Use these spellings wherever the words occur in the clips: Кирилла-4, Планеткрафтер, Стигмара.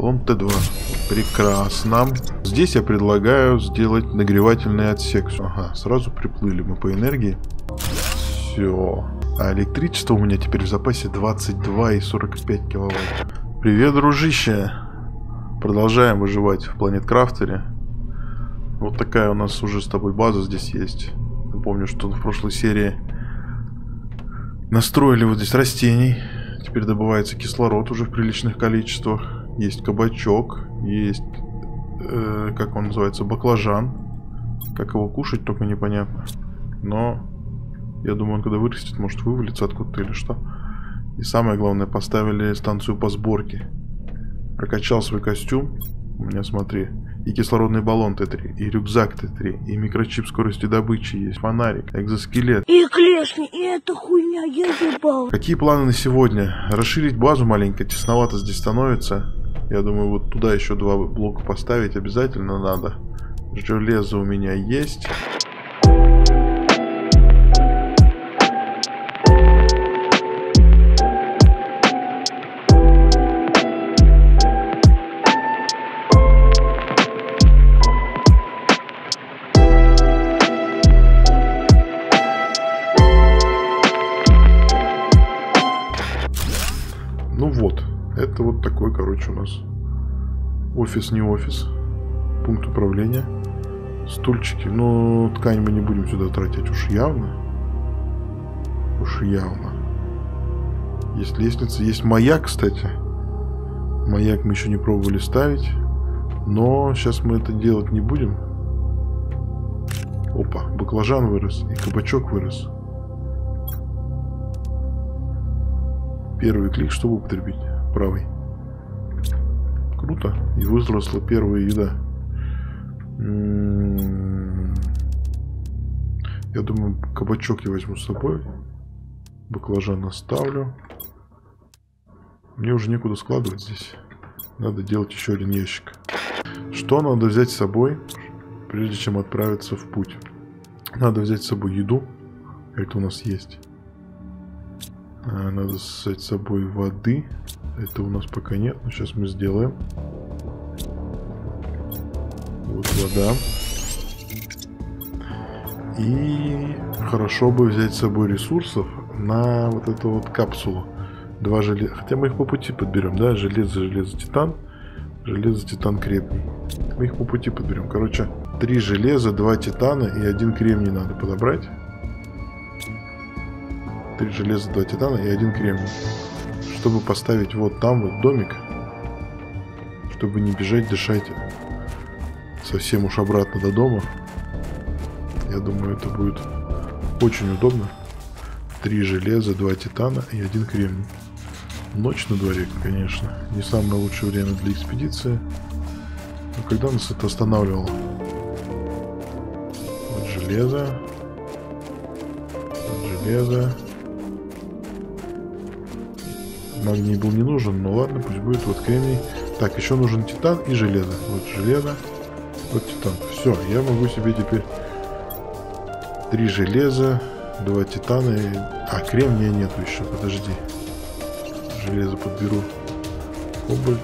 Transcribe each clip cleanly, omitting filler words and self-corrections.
Лом Т2. Прекрасно. Здесь я предлагаю сделать нагревательный отсек. Ага, сразу приплыли мы по энергии. Все. А электричество у меня теперь в запасе 22 и 45 киловатт. Привет, дружище. Продолжаем выживать в Планеткрафтере. Вот такая у нас уже с тобой база здесь есть. Напомню, что в прошлой серии настроили вот здесь растений. Теперь добывается кислород уже в приличных количествах. Есть кабачок, есть, как он называется, баклажан. Как его кушать, только непонятно. Но я думаю, он когда вырастет, может вывалиться откуда-то или что. И самое главное, поставили станцию по сборке. Прокачал свой костюм. У меня, смотри, и кислородный баллон Т3, и рюкзак Т3, и микрочип скорости добычи есть, фонарик, экзоскелет. И клешни, и эта хуйня, я заебал. Какие планы на сегодня? Расширить базу маленько, тесновато здесь становится. Я думаю, вот туда еще 2 блока поставить обязательно надо. Железо у меня есть. Ну вот, это вот такой, короче, у нас офис, не офис, пункт управления, стульчики, но ткань мы не будем сюда тратить, уж явно. Есть лестница, есть маяк, кстати, маяк мы еще не пробовали ставить, но сейчас мы это делать не будем. Опа, баклажан вырос и кабачок вырос. Первый клик, чтобы употребить. Правый. Круто. И выросла первая еда. Я думаю, кабачок я возьму с собой. Баклажан оставлю. Мне уже некуда складывать здесь. Надо делать еще один ящик. Что надо взять с собой, прежде чем отправиться в путь? Надо взять с собой еду. Это у нас есть. Надо взять с собой воды. Это у нас пока нет, но сейчас мы сделаем. Вот вода. И хорошо бы взять с собой ресурсов на вот эту вот капсулу. 2 железа. Хотя мы их по пути подберем, да? Железо, железо, титан. Железо, титан, кремний. Мы их по пути подберем. Короче, 3 железа, 2 титана и 1 кремний надо подобрать. 3 железа, 2 титана и 1 кремний. Чтобы поставить вот там вот домик. Чтобы не бежать, дышать совсем уж обратно до дома. Я думаю, это будет очень удобно. 3 железа, 2 титана и 1 кремний. Ночь на дворе, конечно. Не самое лучшее время для экспедиции. Но когда нас это останавливало? Вот железо. Вот железо. Магний был не нужен, но ладно, пусть будет вот кремний. Так, еще нужен титан и железо. Вот железо, вот титан. Все, я могу себе теперь 3 железа, 2 титана и... А, кремния нету еще, подожди. Железо подберу. Кобальт.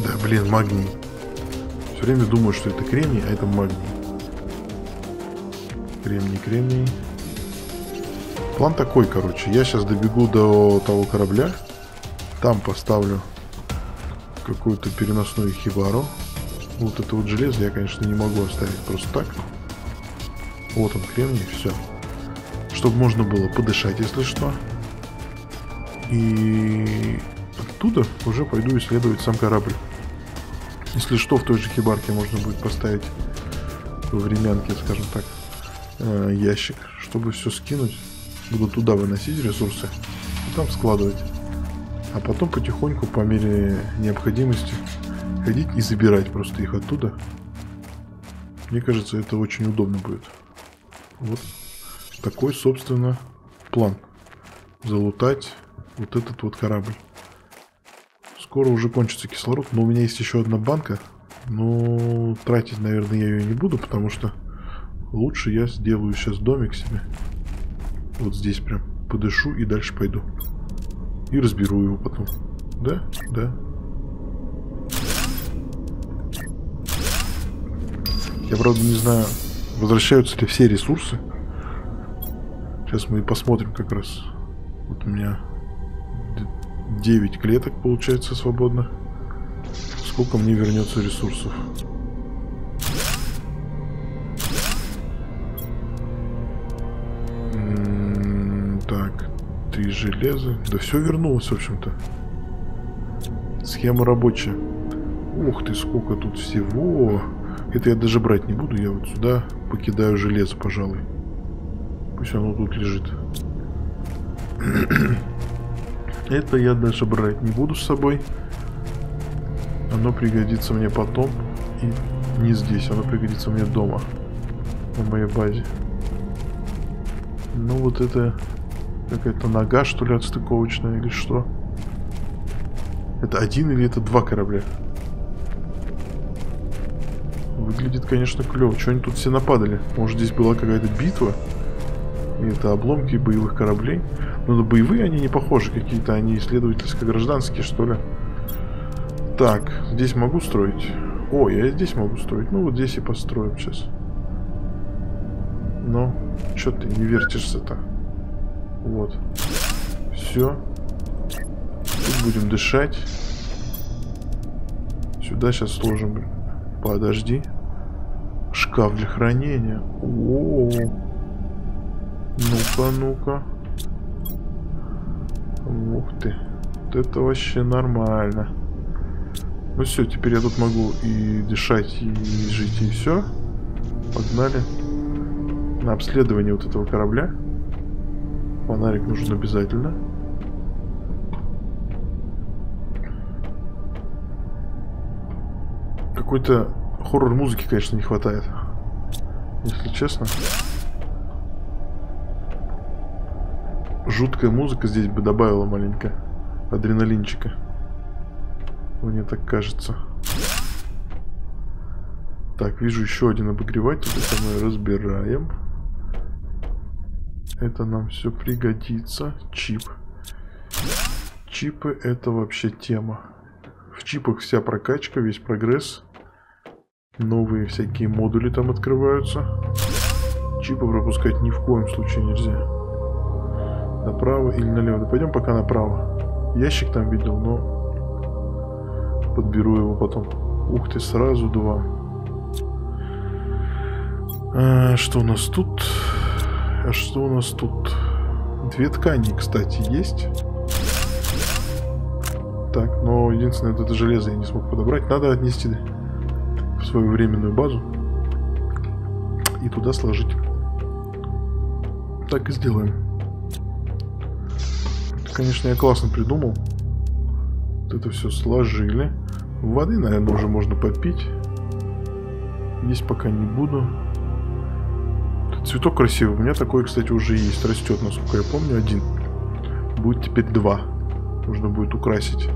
Да, блин, магний. Все время думаю, что это кремний, а это магний. Кремний, кремний. План такой, короче, я сейчас добегу до того корабля, там поставлю какую-то переносную хибару. Вот это вот железо я, конечно, не могу оставить просто так. Вот он, кремний, все. Чтобы можно было подышать, если что. И оттуда уже пойду исследовать сам корабль. Если что, в той же хибарке можно будет поставить во времянке, скажем так, ящик, чтобы все скинуть. Буду туда выносить ресурсы и там складывать. А потом потихоньку, по мере необходимости, ходить и забирать просто их оттуда. Мне кажется, это очень удобно будет. Вот такой, собственно, план. Залутать вот этот вот корабль. Скоро уже кончится кислород, но у меня есть еще одна банка. Но тратить, наверное, я ее не буду, потому что лучше я сделаю сейчас домик себе. Вот здесь прям подышу и дальше пойду. И разберу его потом. Да? Да. Я, правда, не знаю, возвращаются ли все ресурсы. Сейчас мы и посмотрим как раз. Вот у меня 9 клеток, получается, свободно. Сколько мне вернется ресурсов? Так, 3 железа. Да все вернулось, в общем-то. Схема рабочая. Ух ты, сколько тут всего. Это я даже брать не буду. Я вот сюда покидаю железо, пожалуй. Пусть оно тут лежит. Это я даже брать не буду с собой. Оно пригодится мне потом. И не здесь. Оно пригодится мне дома. На моей базе. Ну вот это... Какая-то нога, что ли, отстыковочная или что? Это один или это два корабля? Выглядит, конечно, клево. Чего они тут все нападали? Может, здесь была какая-то битва? И это обломки боевых кораблей. Но на боевые они не похожи какие-то. Они исследовательско-гражданские, что ли. Так, здесь могу строить? О, я здесь могу строить. Ну, вот здесь и построим сейчас. Но, чё ты не вертишься-то? Вот. Все. Тут будем дышать. Сюда сейчас сложим. Подожди. Шкаф для хранения. О-о-о. Ну-ка, ну-ка. Ух ты. Вот это вообще нормально. Ну все, теперь я тут могу и дышать, и жить, и все. Погнали. На обследование вот этого корабля. Фонарик нужен обязательно. Какой-то хоррор-музыки, конечно, не хватает. Если честно. Жуткая музыка здесь бы добавила маленько адреналинчика. Мне так кажется. Так, вижу еще один обогреватель. Это мы разбираем. Это нам все пригодится. Чип. Чипы — это вообще тема. В чипах вся прокачка, весь прогресс. Новые всякие модули там открываются. Чипы пропускать ни в коем случае нельзя. Направо или налево? Да пойдем пока направо. Ящик там видел, но подберу его потом. Ух ты, сразу два. А что у нас тут? А что у нас тут? Две ткани, кстати, есть. Так, но единственное, вот это железо я не смог подобрать. Надо отнести в свою временную базу и туда сложить. Так и сделаем. Это, конечно, я классно придумал. Вот это все сложили. Воды, наверное, уже можно попить. Есть пока не буду. Цветок красивый. У меня такой, кстати, уже есть. Растет, насколько я помню, один. Будет теперь два. Нужно будет украсить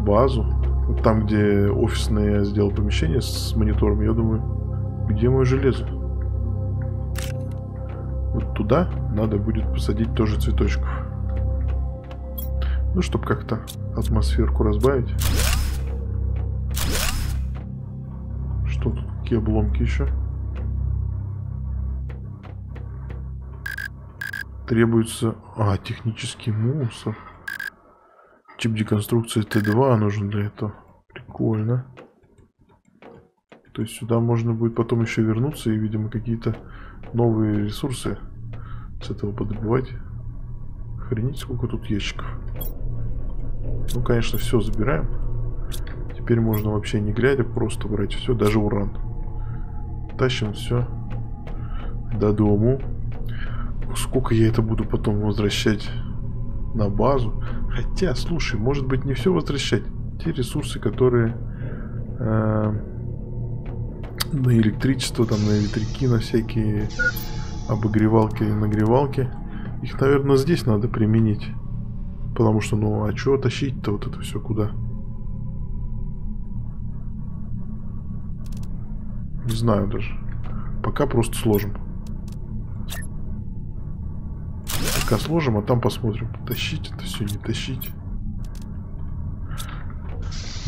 базу. Вот там, где офисное я сделал помещение с монитором, я думаю, где мое железо? Вот туда надо будет посадить тоже цветочков. Ну, чтобы как-то атмосферку разбавить. Что тут? Какие обломки еще? Требуется... А, технический мусор. Тип деконструкции Т2 нужен для этого. Прикольно. То есть сюда можно будет потом еще вернуться и, видимо, какие-то новые ресурсы с этого подобывать. Охренеть, сколько тут ящиков. Ну, конечно, все забираем. Теперь можно вообще не глядя просто брать все, даже уран. Тащим все до дому. Сколько я это буду потом возвращать на базу. Хотя, слушай, может быть, не все возвращать. Те ресурсы, которые на электричество, там, на ветряки, на всякие обогревалки и нагревалки. Их, наверное, здесь надо применить. Потому что, ну, а чего тащить-то вот это все куда? Не знаю даже. Пока просто сложим. Сложим, а там посмотрим, тащить это все, не тащить.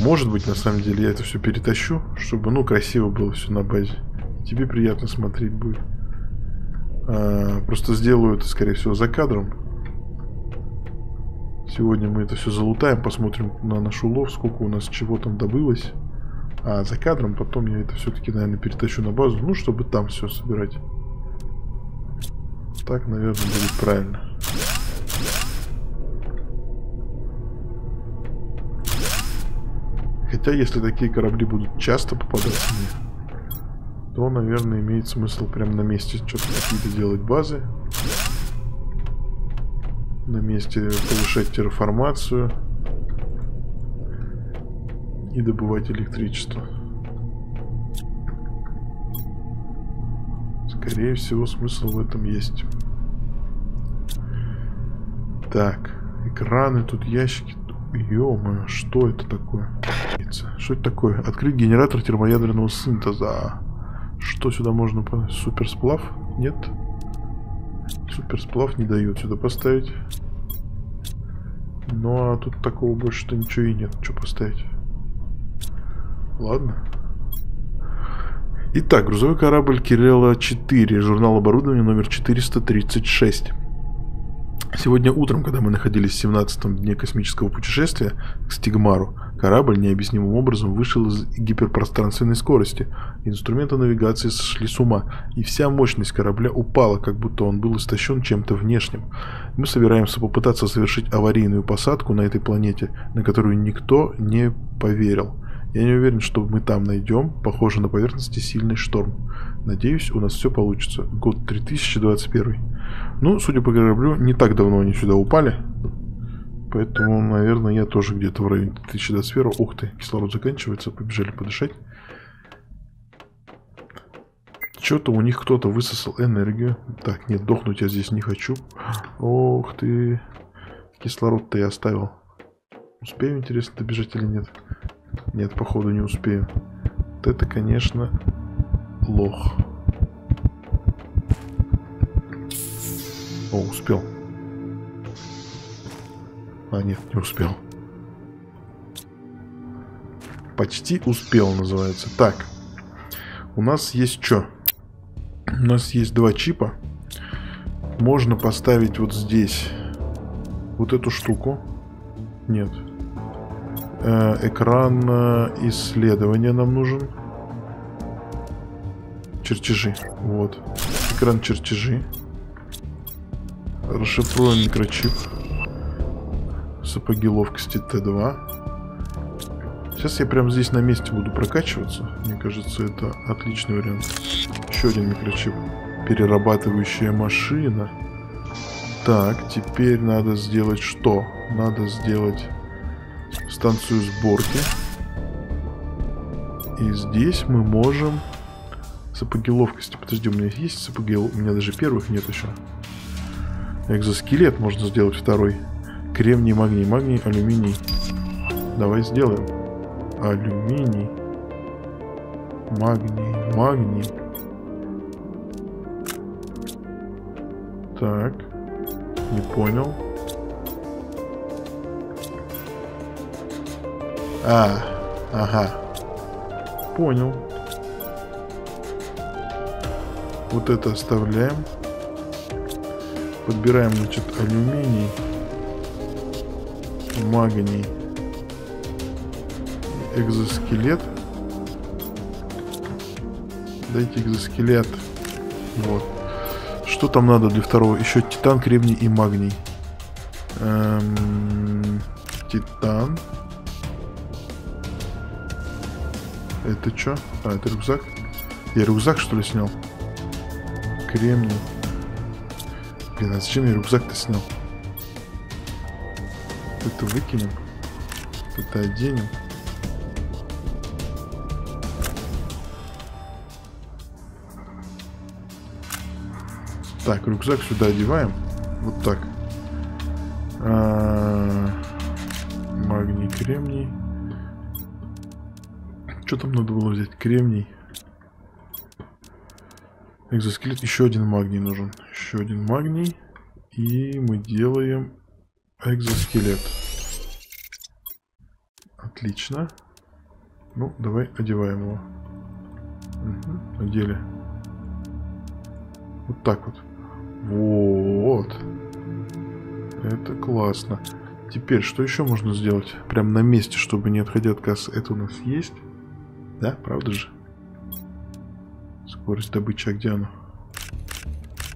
Может быть, на самом деле, я это все перетащу, чтобы, ну, красиво было все на базе. Тебе приятно смотреть будет. Просто сделаю это, скорее всего, за кадром. Сегодня мы это все залутаем, посмотрим на наш улов, сколько у нас чего там добылось. А за кадром потом я это все-таки, наверное, перетащу на базу, ну, чтобы там все собирать. Так, наверное, будет правильно. Хотя, если такие корабли будут часто попадаться мне, то, наверное, имеет смысл прям на месте что-то какие-то делать базы. На месте повышать терраформацию. И добывать электричество. Скорее всего, смысл в этом есть. Так, экраны, тут ящики. Ё-моё, что это такое? Что это такое? Открыть генератор термоядерного синтеза. Что сюда можно? Суперсплав? Нет. Суперсплав не дают сюда поставить. Ну а тут такого больше-то ничего и нет. Что поставить? Ладно. Итак, грузовой корабль Кирилла-4, журнал оборудования номер 436. Сегодня утром, когда мы находились в 17-м дне космического путешествия к Стигмару, корабль необъяснимым образом вышел из гиперпространственной скорости. Инструменты навигации сошли с ума, и вся мощность корабля упала, как будто он был истощен чем-то внешним. Мы собираемся попытаться совершить аварийную посадку на этой планете, на которую никто не поверил. Я не уверен, что мы там найдем. Похоже, на поверхности сильный шторм. Надеюсь, у нас все получится. Год 3021. Ну, судя по кораблю, не так давно они сюда упали. Поэтому, наверное, я тоже где-то в районе 3021. Ух ты, кислород заканчивается. Побежали подышать. Что-то у них кто-то высосал энергию. Так, нет, дохнуть я здесь не хочу. Ох ты. Кислород-то я оставил. Успею, интересно, добежать или нет? Нет, походу не успею. Вот это, конечно, лох. О, успел. А, нет, не успел. Почти успел, называется. Так. У нас есть что? У нас есть два чипа. Можно поставить вот здесь вот эту штуку. Нет. Экран исследования нам нужен. Чертежи. Вот. Экран чертежи. Расшифруем микрочип. Сапоги ловкости Т2. Сейчас я прямо здесь на месте буду прокачиваться. Мне кажется, это отличный вариант. Еще один микрочип. Перерабатывающая машина. Так, теперь надо сделать что? Надо сделать... станцию сборки. И здесь мы можем... Сапоги ловкости. Подожди, у меня есть сапоги? У меня даже первых нет еще. Экзоскелет можно сделать второй. Кремний, магний, алюминий. Давай сделаем. Алюминий. Магний, Так. Не понял. А, ага. Понял. Вот это оставляем. Подбираем, значит, алюминий, магний, экзоскелет. Дайте экзоскелет. Вот. Что там надо для второго? Еще титан, кремний и магний. Титан. Это что? А, это рюкзак? Я рюкзак, что ли, снял? Кремний. Блин, а зачем я рюкзак-то снял? Это выкинем. Это оденем. Так, рюкзак сюда одеваем. Вот так. Магний, кремний. Что там надо было взять? Кремний. Экзоскелет. Еще один магний нужен. Еще один магний. И мы делаем экзоскелет. Отлично. Ну, давай одеваем его. Угу, одели. Вот так вот. Вот. Это классно. Теперь, что еще можно сделать? Прям на месте, чтобы не отходя от кассы. Это у нас есть. Да, правда же? Скорость добычи, а где она?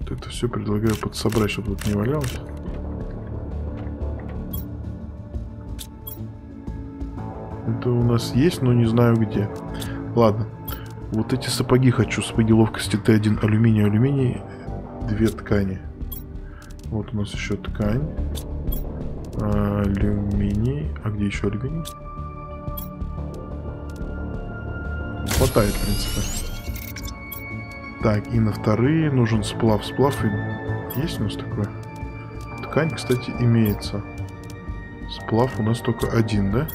Вот это все предлагаю подсобрать, чтобы тут не валялось. Это у нас есть, но не знаю где. Ладно. Вот эти сапоги хочу. Сапоги ловкости Т1. Алюминий, алюминий. Две ткани. Вот у нас еще ткань. Алюминий. А где еще алюминий? Хватает, в принципе. Так, и на вторые нужен сплав. Сплав есть у нас такой? Ткань, кстати, имеется. Сплав у нас только один, да?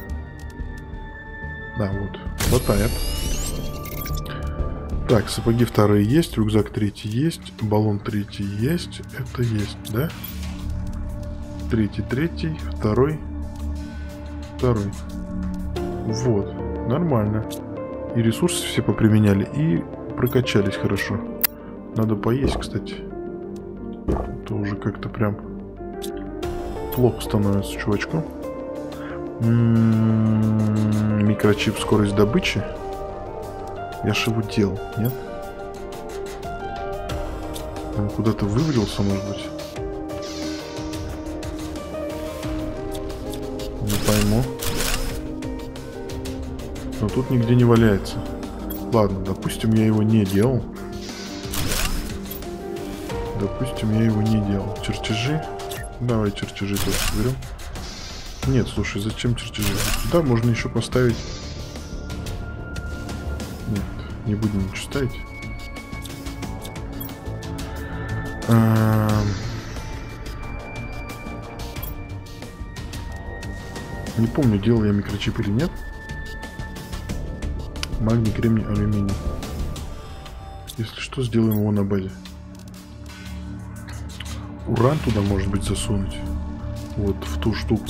Да, вот. Хватает. Так, сапоги вторые есть, рюкзак третий есть, баллон третий есть, это есть, да? Третий, второй. Вот, нормально. И ресурсы все поприменяли, и прокачались хорошо. Надо поесть, кстати. Это уже как-то прям плохо становится, чувачку. Микрочип, скорость добычи. Я же его делал, нет? Он куда-то вывалился, может быть? Не пойму. Но тут нигде не валяется. Ладно, допустим, я его не делал. Чертежи. Давай чертежи тоже соберем. Нет, слушай, зачем чертежи? Сюда можно еще поставить... Не будем ничего ставить. Не помню, делал я микрочип или нет. Магний, кремний, алюминий. Если что, сделаем его на базе. Уран туда, может быть, засунуть. Вот в ту штуку.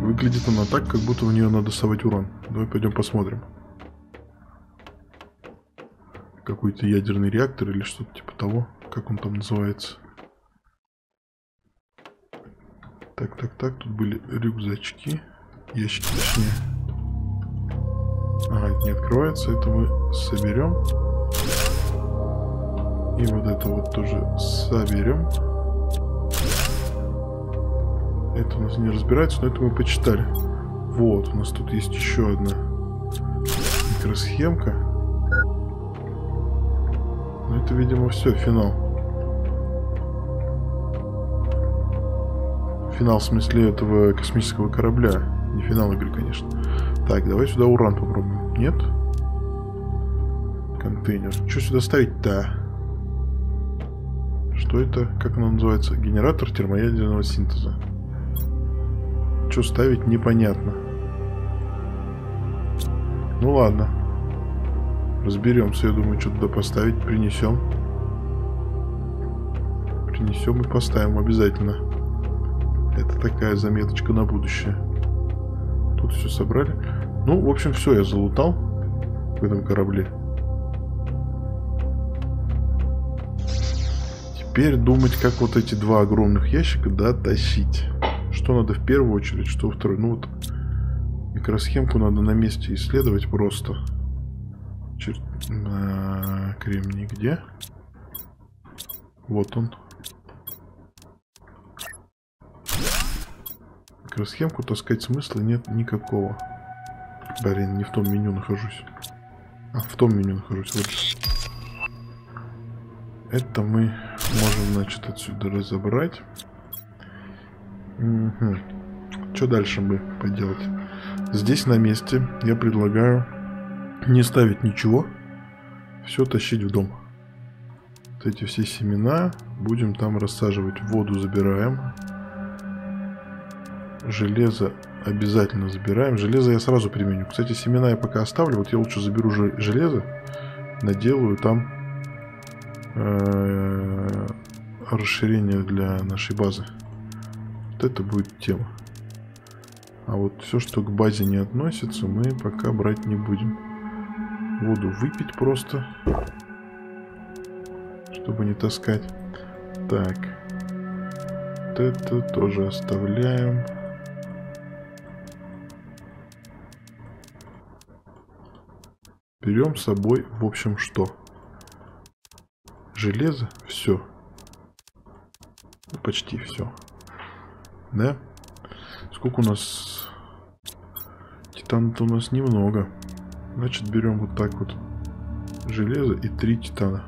Выглядит она так, как будто в нее надо совать уран. Давай пойдем посмотрим. Какой-то ядерный реактор или что-то типа того. Как он там называется? Так. Тут были рюкзачки. Ящики, точнее. Ага, это не открывается. Это мы соберем. И вот это вот тоже соберем. Это у нас не разбирается, но это мы почитали. Вот, у нас тут есть еще одна микросхемка. Это, видимо, все, финал. Финал, в смысле, этого космического корабля. Не финал игры, конечно. Так, давай сюда уран попробуем. Нет? Контейнер. Что сюда ставить-то? Что это? Как оно называется? Генератор термоядерного синтеза. Что ставить, непонятно. Ну ладно. Разберемся, я думаю, что туда поставить. Принесем. Принесем и поставим обязательно. Это такая заметочка на будущее. Тут все собрали. Ну, в общем, все, я залутал в этом корабле. Теперь думать, как вот эти два огромных ящика, да, тащить. Что надо в первую очередь, что во вторую. Ну вот, микросхемку надо на месте исследовать просто. Кремний где? Вот он. Микросхемку таскать смысла нет никакого. Блин, не в том меню нахожусь. А, в том меню нахожусь. Вот же. Это мы можем, значит, отсюда разобрать. Угу. Что дальше мы поделать? Здесь на месте я предлагаю... Не ставить ничего. Все тащить в дом. Вот эти все семена будем там рассаживать. Воду забираем. Железо обязательно забираем. Железо я сразу применю. Кстати, семена я пока оставлю. Вот я лучше заберу железо. Наделаю там расширение для нашей базы. Вот это будет тема. А вот все, что к базе не относится, мы пока брать не будем. Воду выпить просто, чтобы не таскать. Так. Вот это тоже оставляем. Берем с собой, в общем, что? Железо? Все. Почти все. Да? Сколько у нас... Титана-то у нас немного. Значит, берем вот так вот. Железо и 3 титана.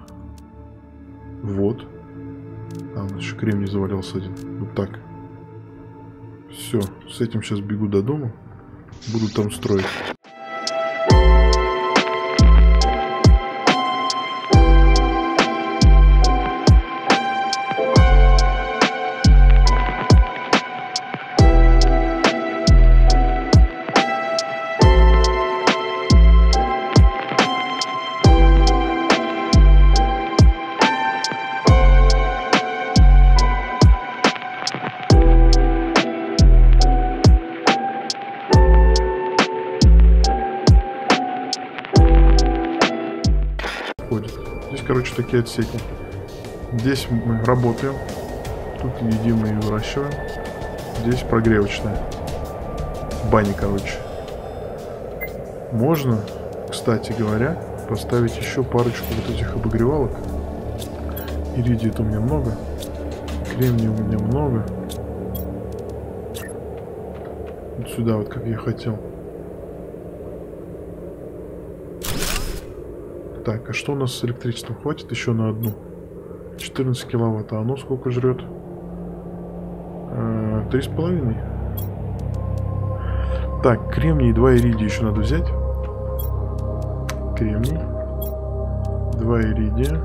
Вот. А, у нас еще кремний завалялся один. Вот так. Все. С этим сейчас бегу до дома. Буду там строить. Такие отсеки. Здесь мы работаем. Тут едим и выращиваем. Здесь прогревочная. Бани, короче. Можно, кстати говоря, поставить еще парочку вот этих обогревалок. Иридия-то у меня много. Кремния у меня много. Вот сюда вот, как я хотел. Так, а что у нас с электричеством? Хватит еще на одну. 14 киловатт. А оно сколько жрет? 3,5. Так, кремний, 2 иридия еще надо взять. Кремний. 2 иридия.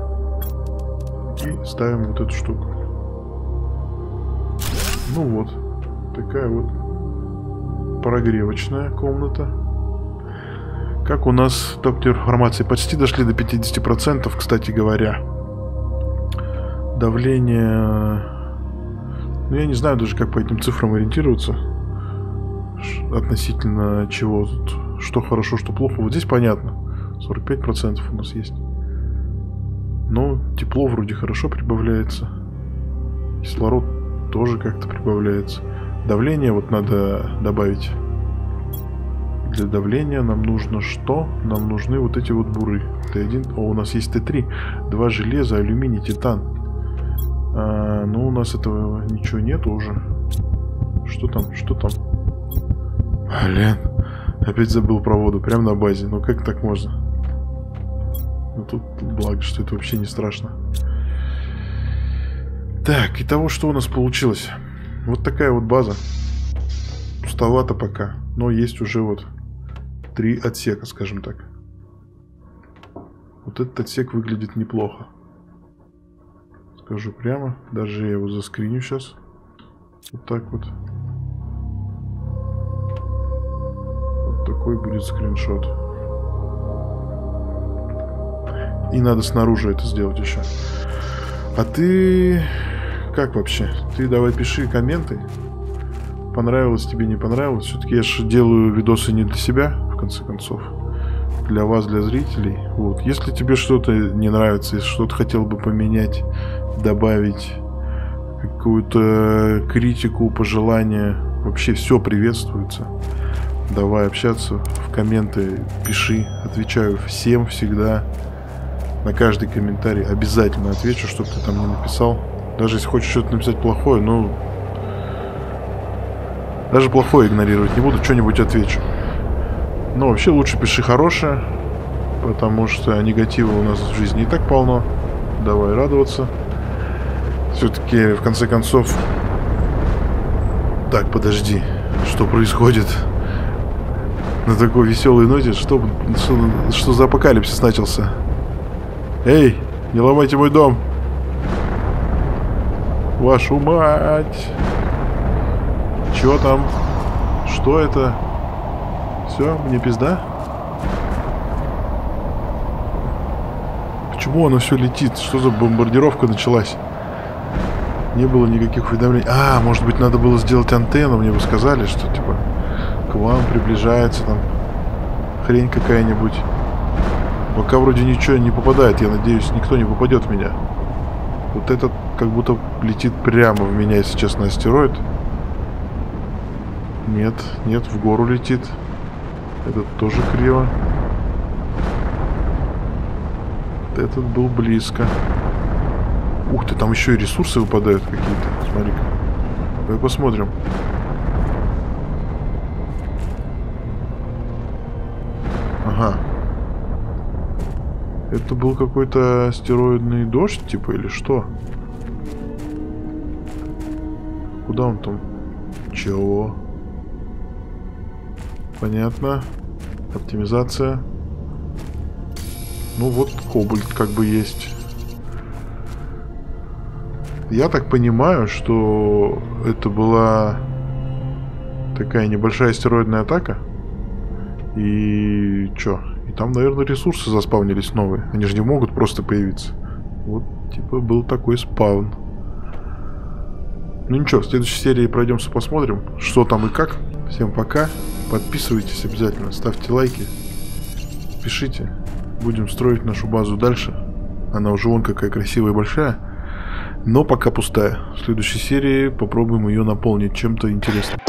И ставим вот эту штуку. Ну вот. Такая вот прогревочная комната. Как у нас топ-тир формации? Почти дошли до 50%, кстати говоря. Давление... Ну, я не знаю даже, как по этим цифрам ориентироваться. Относительно чего тут. Что хорошо, что плохо. Вот здесь понятно. 45% у нас есть. Но тепло вроде хорошо прибавляется. Кислород тоже как-то прибавляется. Давление вот надо добавить. Для давления нам нужно что? Нам нужны вот эти вот буры. Т1. О, у нас есть Т3. 2 железа, алюминий, титан. Но у нас этого ничего нет уже. Что там? Что там? Блин. Опять забыл про воду. Прям на базе. Ну как так можно? Ну тут благо, что это вообще не страшно. Так, итого, что у нас получилось? Вот такая вот база. Пустовато пока. Но есть уже вот 3 отсека, скажем так. Вот этот отсек выглядит неплохо. Скажу прямо. Даже я его заскриню сейчас. Вот так вот. Вот такой будет скриншот. И надо снаружи это сделать еще. А ты... Как вообще? Ты давай пиши комменты. Понравилось тебе, не понравилось. Все-таки я же делаю видосы не для себя, в конце концов. Для вас, для зрителей. Вот. Если тебе что-то не нравится, если что-то хотел бы поменять, добавить, какую-то критику, пожелания, вообще все приветствуется. Давай общаться, в комменты пиши. Отвечаю всем всегда. На каждый комментарий обязательно отвечу, чтобы ты там не написал. Даже если хочешь что-то написать плохое, ну... Даже плохое игнорировать не буду, что-нибудь отвечу. Но вообще лучше пиши хорошее, потому что негатива у нас в жизни и так полно. Давай радоваться. Все-таки, в конце концов... Так, подожди. Что происходит? На такой веселой ноте? Что за апокалипсис начался? Эй, не ломайте мой дом! Вашу мать! Чё там? Что это? Все, мне пизда? Почему оно все летит? Что за бомбардировка началась? Не было никаких уведомлений. А, может быть, надо было сделать антенну, мне бы сказали, что типа к вам приближается там хрень какая-нибудь. Пока вроде ничего не попадает. Я надеюсь, никто не попадет в меня. Вот этот как будто летит прямо в меня, если честно, астероид. Нет, нет, в гору летит. Этот тоже криво. Вот этот был близко. Ух ты, там еще и ресурсы выпадают какие-то. Смотри-ка. Давай посмотрим. Ага. Это был какой-то астероидный дождь, типа, или что? Куда он там? Чего? Понятно. Оптимизация. Ну вот кобальт как бы есть. Я так понимаю, что это была такая небольшая астероидная атака. И чё? И там, наверное, ресурсы заспавнились новые. Они же не могут просто появиться. Вот, типа, был такой спаун. Ну ничего, в следующей серии пройдемся, посмотрим, что там и как. Всем пока. Подписывайтесь обязательно, ставьте лайки, пишите. Будем строить нашу базу дальше. Она уже вон какая красивая и большая. Но пока пустая. В следующей серии попробуем ее наполнить чем-то интересным.